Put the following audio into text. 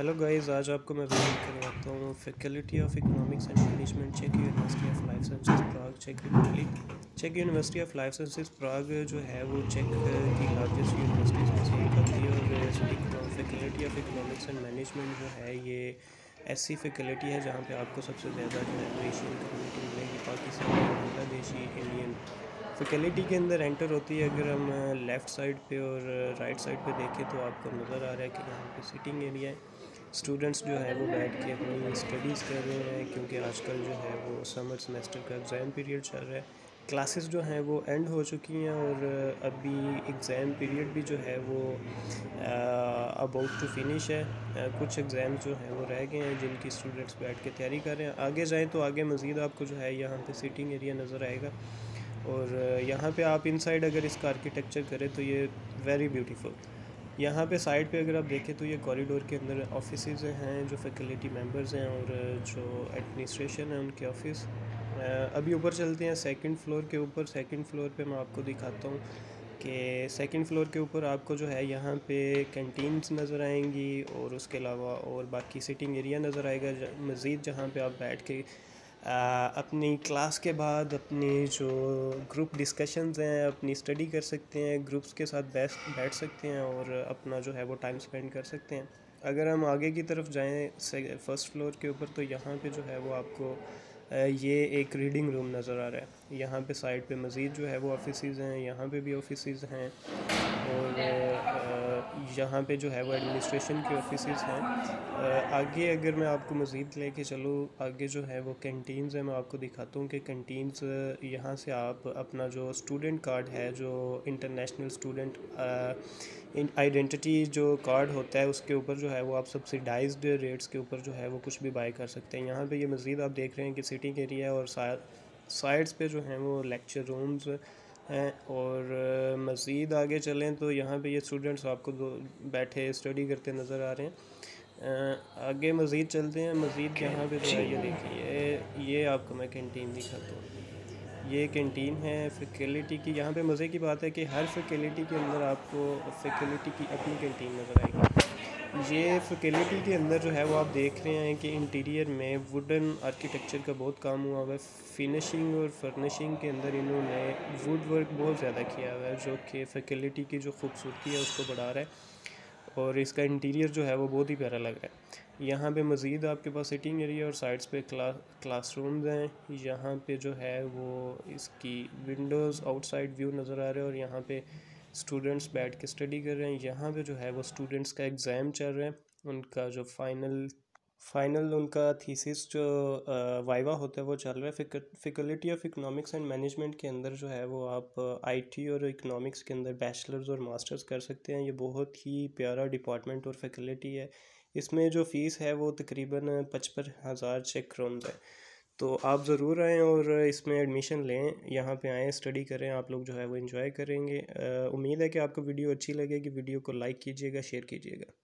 Hello guys, आज आपको मैं विजिट करवाता हूँ faculty of economics and management check university of life sciences Prague check university of life sciences प्राग जो है वो चेक की लार्जेस्ट यूनिवर्सिटीज में से एक होती है। और faculty of economics and management जो है ये ऐसी फैकल्टी है जहाँ पे आपको सबसे ज़्यादा जो है एशियन कम्युनिटी मिलेगी, पाकिस्तानी, बांग्लादेशी, इंडियन। फैकल्टी के अंदर एंटर होती है, अगर हम लेफ़्ट साइड पे और राइट साइड पे देखें तो आपको नज़र आ रहा है कि यहाँ पे सिटिंग एरिया है। स्टूडेंट्स जो है वो बैठ के अपनी स्टडीज़ कर रहे हैं, क्योंकि आजकल जो है वो समर सेमेस्टर का एग्ज़ाम पीरियड चल रहा है। क्लासेस जो हैं वो एंड हो चुकी हैं और अभी एग्ज़ाम पीरियड भी जो है वो अबाउट टू फिनिश है। कुछ एग्ज़ाम जो हैं वो रह गए हैं जिनकी स्टूडेंट्स बैठ के तैयारी कर रहे हैं। आगे जाएँ तो आगे मज़ीद आपको जो है यहाँ पर सिटिंग एरिया नज़र आएगा। और यहाँ पे आप इनसाइड अगर इसका आर्किटेक्चर करें तो ये वेरी ब्यूटीफुल। यहाँ पे साइड पे अगर आप देखें तो ये कॉरिडोर के अंदर ऑफिसेज हैं जो फैकल्टी मेंबर्स हैं और जो एडमिनिस्ट्रेशन है उनके ऑफिस। अभी ऊपर चलते हैं सेकंड फ्लोर के ऊपर। सेकंड फ्लोर पे मैं आपको दिखाता हूँ कि सेकंड फ्लोर के ऊपर आपको जो है यहाँ पे कैंटीन्स नज़र आएंगी और उसके अलावा और बाकी सिटिंग एरिया नज़र आएगा मज़ीद, जहाँ पर आप बैठ के अपनी क्लास के बाद अपनी जो ग्रुप डिस्कशंस हैं अपनी स्टडी कर सकते हैं, ग्रुप्स के साथ बैठ सकते हैं और अपना जो है वो टाइम स्पेंड कर सकते हैं। अगर हम आगे की तरफ जाएं फर्स्ट फ्लोर के ऊपर तो यहाँ पे जो है वो आपको ये एक रीडिंग रूम नज़र आ रहा है। यहाँ पे साइड पे मज़ीद जो है वो ऑफिसेज़ हैं, यहाँ पे भी ऑफिसेज़ हैं और यहाँ पे जो है वो एडमिनिस्ट्रेशन के ऑफिसेज़ हैं। आगे अगर मैं आपको मज़ीद लेके चलूँ, आगे जो है वो कैंटीन्स हैं। मैं आपको दिखाता हूँ कि कैंटीन्स यहाँ से आप अपना जो स्टूडेंट कार्ड है, जो इंटरनेशनल स्टूडेंट आइडेंटिटी जो कार्ड होता है, उसके ऊपर जो है वो आप सब्सिडाइज्ड रेट्स के ऊपर जो है वो कुछ भी बाय कर सकते हैं। यहाँ पर ये मज़ीद आप देख रहे हैं कि सिटिंग एरिया और साइड्स पर जो हैं वो लेक्चर रूम्स हैं। और मज़ीद आगे चलें तो यहाँ पे ये स्टूडेंट्स आपको बैठे स्टडी करते नज़र आ रहे हैं। आगे मज़ीद चलते हैं। मज़ीद यहाँ पे जो है ये देखिए, ये आपको मैं कैंटीन दिखाता हूँ। ये कैंटीन है फैकल्टी की। यहाँ पे मज़े की बात है कि हर फैकल्टी के अंदर आपको फैकल्टी की अपनी कैंटीन नज़र आएगी। ये फैकल्टी के अंदर जो है वो आप देख रहे हैं कि इंटीरियर में वुडन आर्किटेक्चर का बहुत काम हुआ हुआ है। फिनिशिंग और फर्निशिंग के अंदर इन्होंने वुड वर्क बहुत ज़्यादा किया हुआ है, जो कि फैकल्टी की जो खूबसूरती है उसको बढ़ा रहा है और इसका इंटीरियर जो है वो बहुत ही प्यारा लग रहा है। यहाँ पे मज़ीद आपके पास सिटिंग एरिया और साइड्स पे क्लासरूम्स हैं। यहाँ पे जो है वो इसकी विंडोज़ आउटसाइड व्यू नज़र आ रहा है और यहाँ पे स्टूडेंट्स बैठ के स्टडी कर रहे हैं। यहाँ पे जो है वो स्टूडेंट्स का एग्ज़ाम चल रहा है, उनका जो फाइनल उनका थीसिस जो वाइवा होता है वो चल रहा है। Faculty of economics and management के अंदर जो है वो आप आईटी और इकोनॉमिक्स के अंदर बैचलर्स और मास्टर्स कर सकते हैं। ये बहुत ही प्यारा डिपार्टमेंट और फैकल्टी है। इसमें जो फ़ीस है वो तकरीबन 55,000 चेक क्रोन्स है। तो आप ज़रूर आएँ और इसमें एडमिशन लें, यहाँ पे आएँ, स्टडी करें। आप लोग जो है वो एंजॉय करेंगे। उम्मीद है कि आपको वीडियो अच्छी लगेगी। वीडियो को लाइक कीजिएगा, शेयर कीजिएगा।